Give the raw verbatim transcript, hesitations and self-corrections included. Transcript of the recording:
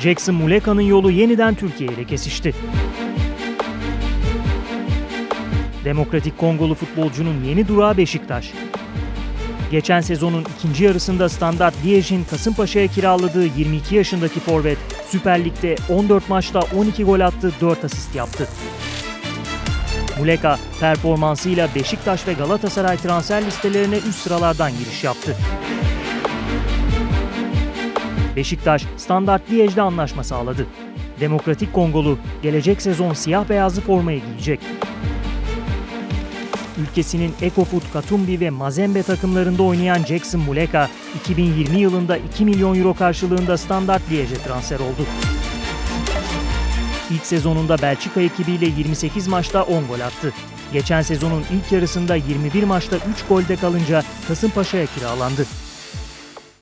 Jackson Muleka'nın yolu yeniden Türkiye ile kesişti. Demokratik Kongolu futbolcunun yeni durağı Beşiktaş. Geçen sezonun ikinci yarısında Standard Liege'in Kasımpaşa'ya kiraladığı yirmi iki yaşındaki forvet Süper Lig'de on dört maçta on iki gol attı, dört asist yaptı. Muleka performansıyla Beşiktaş ve Galatasaray transfer listelerine üst sıralardan giriş yaptı. Beşiktaş, Standard Liege'de anlaşma sağladı. Demokratik Kongolu gelecek sezon siyah-beyazlı formayı giyecek. Ülkesinin Eco Foot Katumbi ve Mazembe takımlarında oynayan Jackson Muleka, iki bin yirmi yılında iki milyon euro karşılığında Standard Liege'e transfer oldu. İlk sezonunda Belçika ekibiyle yirmi sekiz maçta on gol attı. Geçen sezonun ilk yarısında yirmi bir maçta üç golde kalınca Kasımpaşa'ya kiralandı.